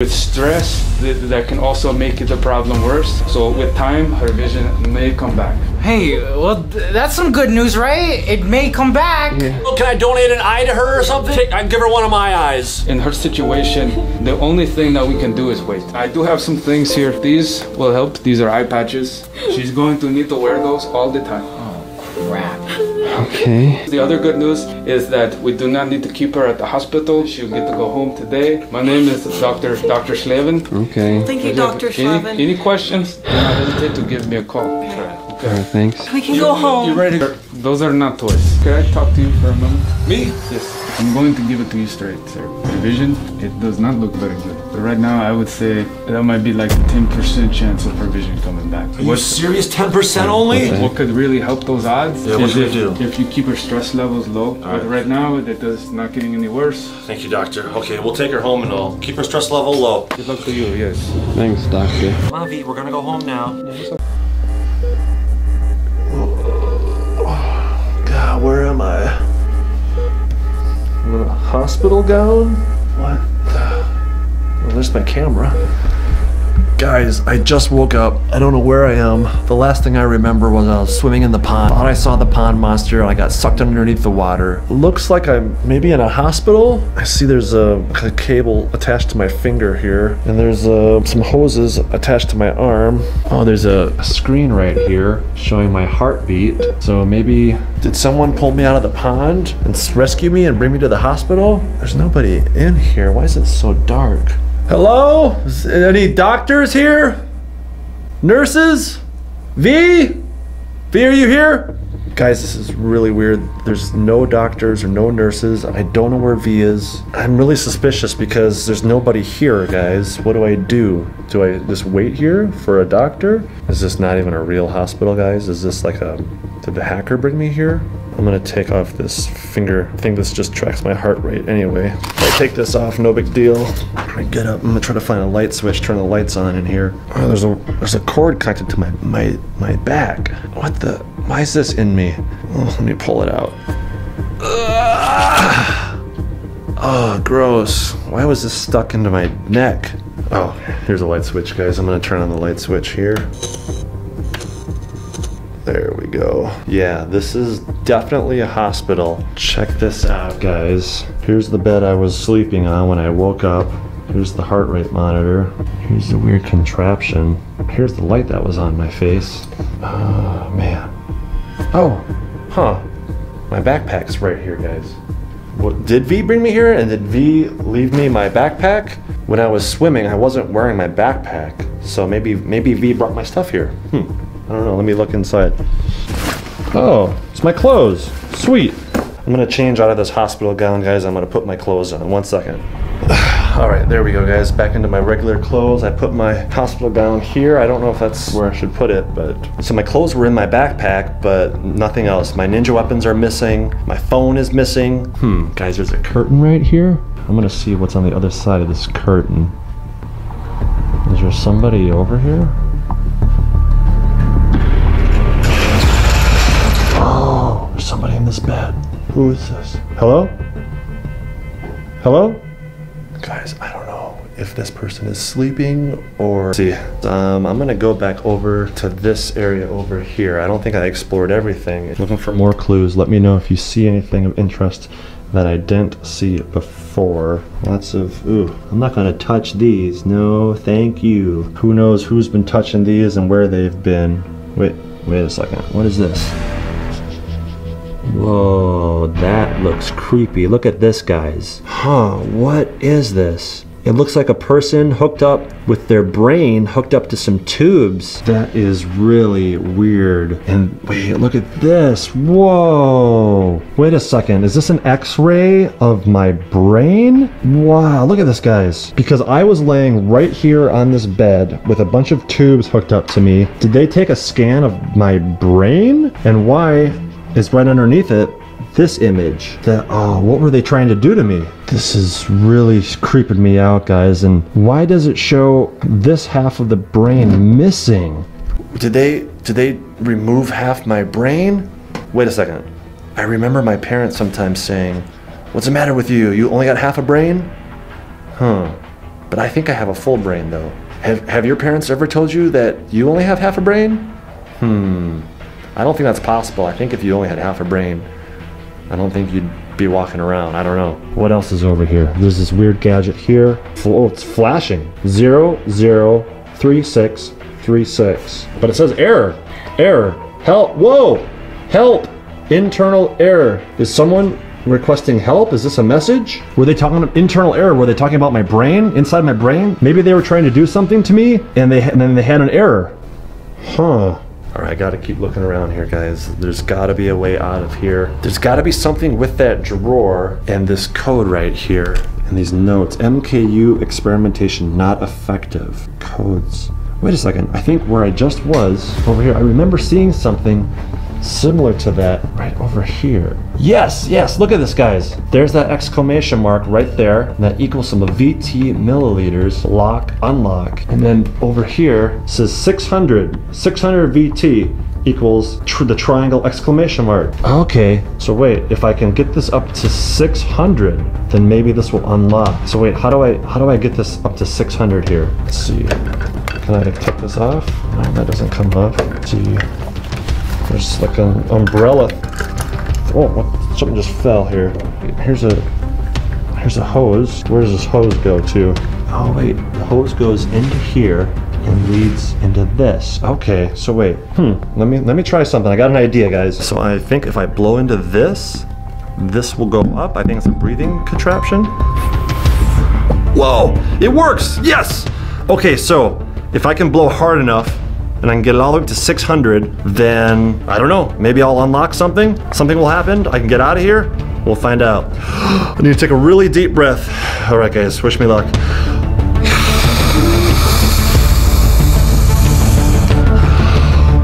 With stress, that can also make the problem worse. So with time, her vision may come back. Hey, well, that's some good news, right? It may come back. Yeah. Well, can I donate an eye to her or something? I can give her one of my eyes. In her situation, the only thing that we can do is wait. I do have some things here. These will help. These are eye patches. She's going to need to wear those all the time. Oh, crap. Okay. The other good news is that we do not need to keep her at the hospital. She'll get to go home today. My name is Dr. Schleven. Okay. Thank you, Dr. Schleven. Any questions? Do not hesitate to give me a call. Okay. All right, thanks. We can go home. You ready? Those are not toys. Can I talk to you for a moment? Me? Yes. I'm going to give it to you straight, sir. The vision, it does not look very good. But right now, I would say that might be like a 10% chance of her vision coming back. Are you serious? 10% only? What could really help those odds? Yeah, what should we do? If you keep her stress levels low. But right now, it does not getting any worse. Thank you, doctor. Okay, we'll take her home and I'll keep her stress level low. Good luck to you, yes. Thanks, doctor. Mavi, we're gonna go home now. God, where am I? I'm in a hospital gown? What? Well, there's my camera. Guys, I just woke up. I don't know where I am. The last thing I remember was I was swimming in the pond. I thought I saw the pond monster. I got sucked underneath the water. Looks like I'm maybe in a hospital. I see there's a cable attached to my finger here. And there's some hoses attached to my arm. Oh, there's a screen right here showing my heartbeat. So maybe, did someone pull me out of the pond and rescue me and bring me to the hospital? There's nobody in here. Why is it so dark? Hello? Is any doctors here? Nurses? V? V, are you here? Guys, this is really weird. There's no doctors or no nurses. I don't know where V is. I'm really suspicious because there's nobody here, guys. What do I do? Do I just wait here for a doctor? Is this not even a real hospital, guys? Is this like a, did the hacker bring me here? I'm gonna take off this finger thing. This just tracks my heart rate anyway. I take this off, no big deal. I get up, I'm gonna try to find a light switch, turn the lights on in here. Oh, there's a cord connected to my back. What the, why is this in me? Oh, let me pull it out. Oh, gross. Why was this stuck into my neck? Oh, here's a light switch, guys. I'm gonna turn on the light switch here. There we go. Yeah, this is definitely a hospital. Check this out, guys. Here's the bed I was sleeping on when I woke up. Here's the heart rate monitor. Here's the weird contraption. Here's the light that was on my face. Oh, man. Oh, huh. My backpack's right here, guys. What, did V bring me here and did V leave me my backpack? When I was swimming, I wasn't wearing my backpack. So maybe V brought my stuff here. I don't know, let me look inside. Oh, it's my clothes, sweet. I'm gonna change out of this hospital gown, guys. I'm gonna put my clothes on, 1 second. All right, there we go, guys. Back into my regular clothes. I put my hospital gown here. I don't know if that's where I should put it, but. So my clothes were in my backpack, but nothing else. My ninja weapons are missing. My phone is missing. Guys, there's a curtain right here. I'm gonna see what's on the other side of this curtain. Is there somebody over here? Somebody in this bed. Who is this? Hello? Hello? Guys, I don't know if this person is sleeping or... See, I'm gonna go back over to this area over here. I don't think I explored everything. Looking for more clues. Let me know if you see anything of interest that I didn't see before. Lots of, ooh, I'm not gonna touch these. No, thank you. Who knows who's been touching these and where they've been. Wait a second. What is this? Whoa, that looks creepy. Look at this, guys. Huh, what is this? It looks like a person hooked up with their brain, hooked up to some tubes. That is really weird. And wait, look at this. Whoa. Wait a second. Is this an x-ray of my brain? Wow, look at this, guys. Because I was laying right here on this bed with a bunch of tubes hooked up to me. Did they take a scan of my brain? And why? It's right underneath it, this image. That, oh, what were they trying to do to me? This is really creeping me out, guys. And why does it show this half of the brain missing? Did they remove half my brain? Wait a second. I remember my parents sometimes saying, "What's the matter with you? You only got half a brain?" Huh. But I think I have a full brain, though. Have your parents ever told you that you only have half a brain? I don't think that's possible. I think if you only had half a brain, I don't think you'd be walking around. I don't know. What else is over here? There's this weird gadget here. Oh, it's flashing. 003636. But it says error. Error. Help. Whoa. Help. Internal error. Is someone requesting help? Is this a message? Were they talking about internal error? Were they talking about my brain? Inside my brain? Maybe they were trying to do something to me and then they had an error. Huh. All right, I gotta keep looking around here, guys. There's gotta be a way out of here. There's gotta be something with that drawer and this code right here. And these notes, MKU experimentation not effective. Codes. Wait a second, I think where I just was, over here, I remember seeing something similar to that right over here. Yes, yes, look at this, guys. There's that exclamation mark right there. And that equals some of VT milliliters, lock, unlock. And then over here says 600. 600 VT equals the triangle exclamation mark. Okay, so wait, if I can get this up to 600, then maybe this will unlock. So wait, how do I get this up to 600 here? Let's see, can I take this off? No, that doesn't come off. Let's see. There's like an umbrella. Oh, something just fell here. Here's a hose. Where does this hose go to? Oh wait, the hose goes into here and leads into this. Okay, so wait. Let me try something. I got an idea, guys. So I think if I blow into this, this will go up. I think it's a breathing contraption. Whoa, it works, yes! Okay, so if I can blow hard enough, and I can get it all the way up to 600, then, I don't know, maybe I'll unlock something. Something will happen, I can get out of here. We'll find out. I need to take a really deep breath. All right, guys, wish me luck.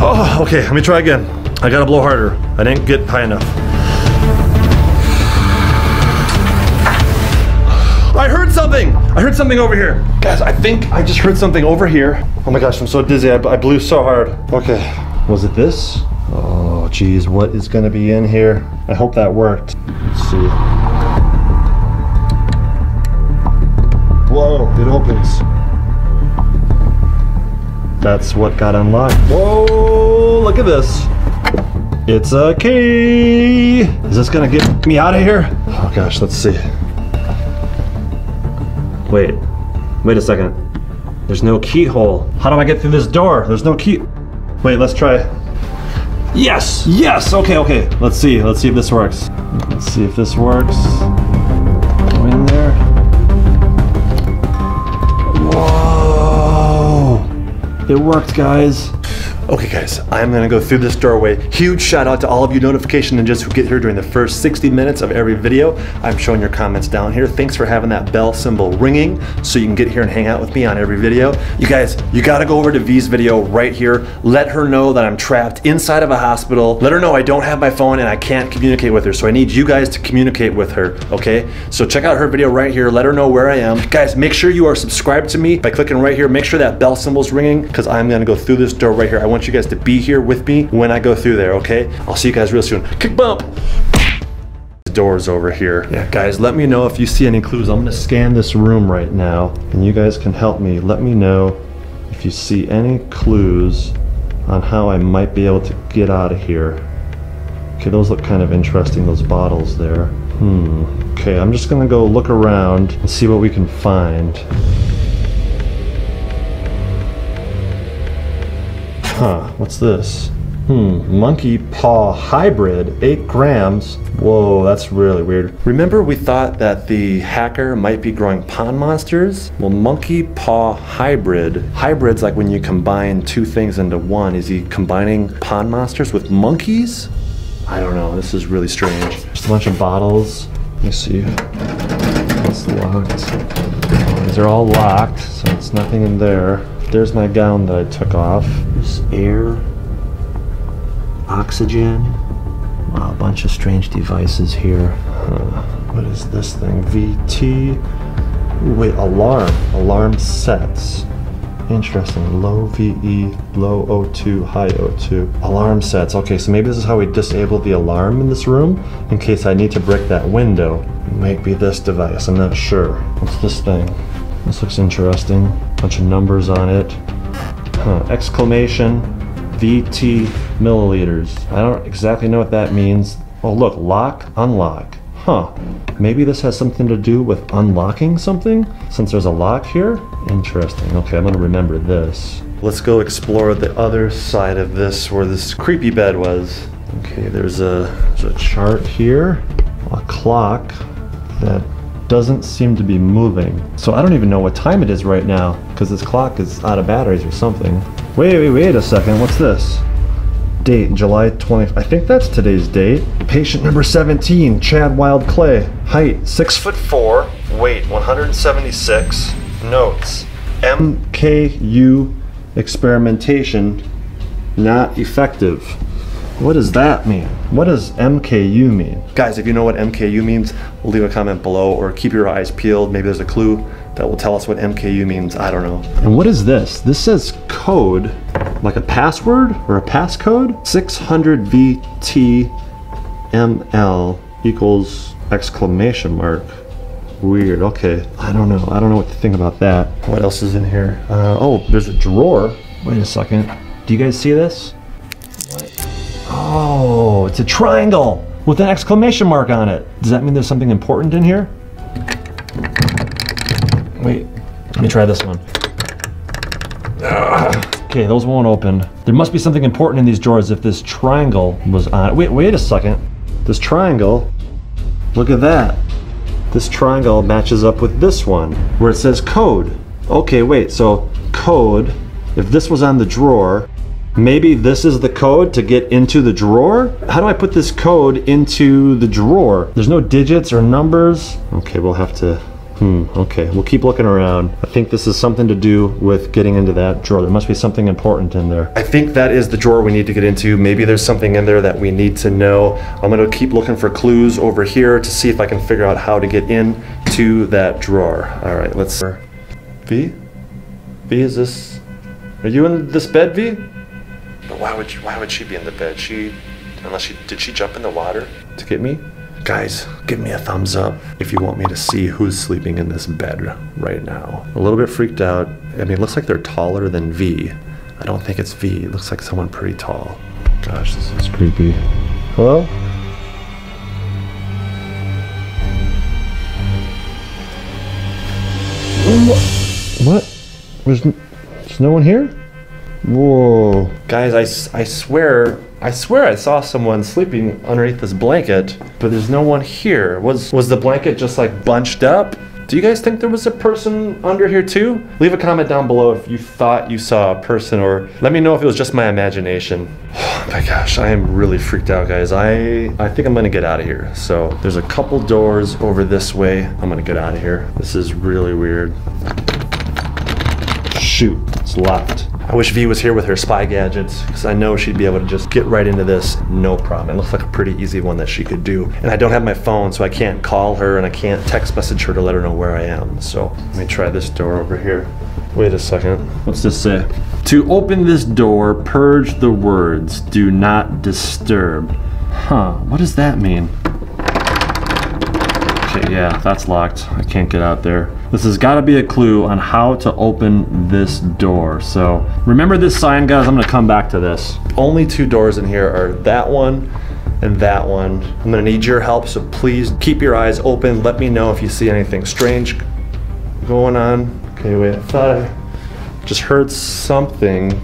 Oh, okay, let me try again. I gotta blow harder. I didn't get high enough. I heard something! I heard something over here. Guys, I think I just heard something over here. Oh my gosh, I'm so dizzy, I blew so hard. Okay, was it this? Oh geez, what is gonna be in here? I hope that worked. Let's see. Whoa, it opens. That's what got unlocked. Whoa, look at this. It's a key. Is this gonna get me out of here? Oh gosh, let's see. Wait a second. There's no keyhole. How do I get through this door? There's no key. Wait, let's try. Yes, yes, okay. Let's see if this works. Let's see if this works. Go in there. Whoa! It worked, guys. Okay guys, I'm gonna go through this doorway. Huge shout out to all of you notification ninjas who get here during the first 60 minutes of every video. I'm showing your comments down here. Thanks for having that bell symbol ringing so you can get here and hang out with me on every video. You guys, you gotta go over to V's video right here. Let her know that I'm trapped inside of a hospital. Let her know I don't have my phone and I can't communicate with her. So I need you guys to communicate with her, okay? So check out her video right here. Let her know where I am. Guys, make sure you are subscribed to me by clicking right here. Make sure that bell symbol's ringing because I'm gonna go through this door right here. I want you guys to be here with me when I go through there, okay? I'll see you guys real soon. Kick bump! The door's over here. Yeah, guys, let me know if you see any clues. I'm gonna scan this room right now, and you guys can help me. Let me know if you see any clues on how I might be able to get out of here. Okay, those look kind of interesting, those bottles there. Okay, I'm just gonna go look around and see what we can find. Huh, what's this? Monkey paw hybrid, 8 grams. Whoa, that's really weird. Remember we thought that the hacker might be growing pond monsters? Well, monkey paw hybrid. Hybrid's like when you combine two things into one. Is he combining pond monsters with monkeys? I don't know, this is really strange. Just a bunch of bottles. Let me see. It's locked. These are all locked, so it's nothing in there. There's my gown that I took off. There's air, oxygen. Wow, a bunch of strange devices here. What is this thing? VT. Wait, alarm. Alarm sets. Interesting. Low VE, low O2, high O2. Alarm sets. Okay, so maybe this is how we disable the alarm in this room in case I need to break that window. It might be this device. I'm not sure. What's this thing? This looks interesting. Bunch of numbers on it. Huh. Exclamation VT milliliters. I don't exactly know what that means. Oh look, lock, unlock. Huh. Maybe this has something to do with unlocking something? Since there's a lock here? Interesting. Okay, I'm gonna remember this. Let's go explore the other side of this where this creepy bed was. Okay, there's a chart here. A clock that doesn't seem to be moving. So I don't even know what time it is right now because this clock is out of batteries or something. Wait a second, what's this? Date, July 20th. I think that's today's date. Patient number 17, Chad Wild Clay. Height, 6'4", weight, 176. Notes, MKU experimentation not effective. What does that mean? What does MKU mean? Guys, if you know what MKU means, leave a comment below or keep your eyes peeled. Maybe there's a clue that will tell us what MKU means. I don't know. And what is this? This says code, like a password or a passcode. 600 VTML equals exclamation mark. Weird, okay. I don't know. I don't know what to think about that. What else is in here? Oh, there's a drawer. Wait a second. Do you guys see this? Oh, it's a triangle with an exclamation mark on it. Does that mean there's something important in here? Wait, let me try this one. Okay, those won't open. There must be something important in these drawers if this triangle was on it. Wait a second. This triangle, look at that. This triangle matches up with this one where it says code. Okay, wait, so code, if this was on the drawer, maybe this is the code to get into the drawer? How do I put this code into the drawer? There's no digits or numbers. Okay, we'll have to, okay, we'll keep looking around. I think this is something to do with getting into that drawer. There must be something important in there. I think that is the drawer we need to get into. Maybe there's something in there that we need to know. I'm gonna keep looking for clues over here to see if I can figure out how to get into that drawer. All right, let's, V, is this, are you in this bed, V? But why would she be in the bed? Did she jump in the water to get me? Guys, give me a thumbs up if you want me to see who's sleeping in this bed right now. A little bit freaked out. I mean, it looks like they're taller than V. I don't think it's V. It looks like someone pretty tall. Gosh, this is creepy. Hello? What? There's no one here? Whoa. Guys, I swear I saw someone sleeping underneath this blanket, but there's no one here. Was the blanket just like bunched up? Do you guys think there was a person under here too? Leave a comment down below if you thought you saw a person, or let me know if it was just my imagination. Oh my gosh, I am really freaked out, guys. I think I'm gonna get out of here. So there's a couple doors over this way. I'm gonna get out of here. This is really weird. Shoot, it's locked. I wish V was here with her spy gadgets because I know she'd be able to just get right into this, no problem. It looks like a pretty easy one that she could do. And I don't have my phone, so I can't call her and I can't text message her to let her know where I am. So let me try this door over here. Wait a second. What's this say? To open this door, purge the words, do not disturb. Huh, what does that mean? Okay, yeah, that's locked. I can't get out there. This has got to be a clue on how to open this door. So remember this sign, guys. I'm going to come back to this. Only two doors in here are that one and that one. I'm going to need your help, so please keep your eyes open. Let me know if you see anything strange going on. Okay, wait, I thought I just heard something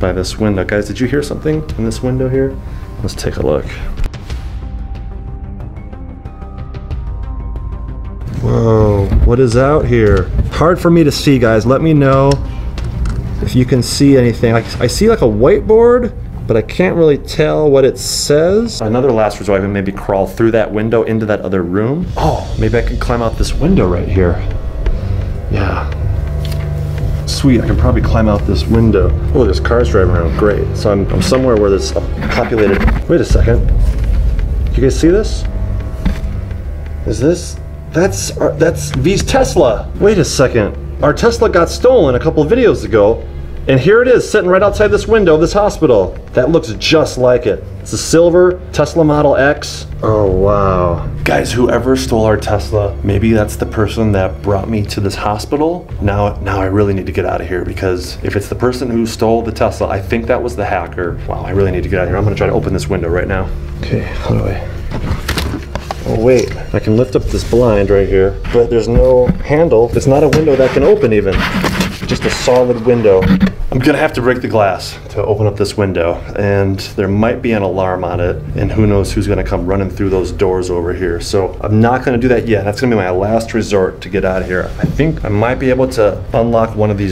by this window. Guys, did you hear something in this window here? Let's take a look. Whoa, what is out here? Hard for me to see, guys. Let me know if you can see anything. I see like a whiteboard, but I can't really tell what it says. Another last resort, I can maybe crawl through that window into that other room. Oh, maybe I can climb out this window right here. Yeah. Sweet, I can probably climb out this window. Oh, there's cars driving around, great. So I'm somewhere where there's a populated. Wait a second. You guys see this? Is this? That's V's Tesla. Wait a second. Our Tesla got stolen a couple of videos ago, And here it is, sitting right outside this window of this hospital. That looks just like it. It's a silver Tesla Model X. Oh, wow. Guys, whoever stole our Tesla, maybe that's the person that brought me to this hospital. Now I really need to get out of here, because if it's the person who stole the Tesla, I think that was the hacker. Wow, I really need to get out of here. I'm gonna try to open this window right now. Okay, how do I? Oh wait, I can lift up this blind right here, but there's no handle. It's not a window that can open even. Just a solid window. I'm gonna have to break the glass to open up this window, and there might be an alarm on it, and who knows who's gonna come running through those doors over here. So I'm not gonna do that yet. That's gonna be my last resort to get out of here. I think I might be able to unlock one of these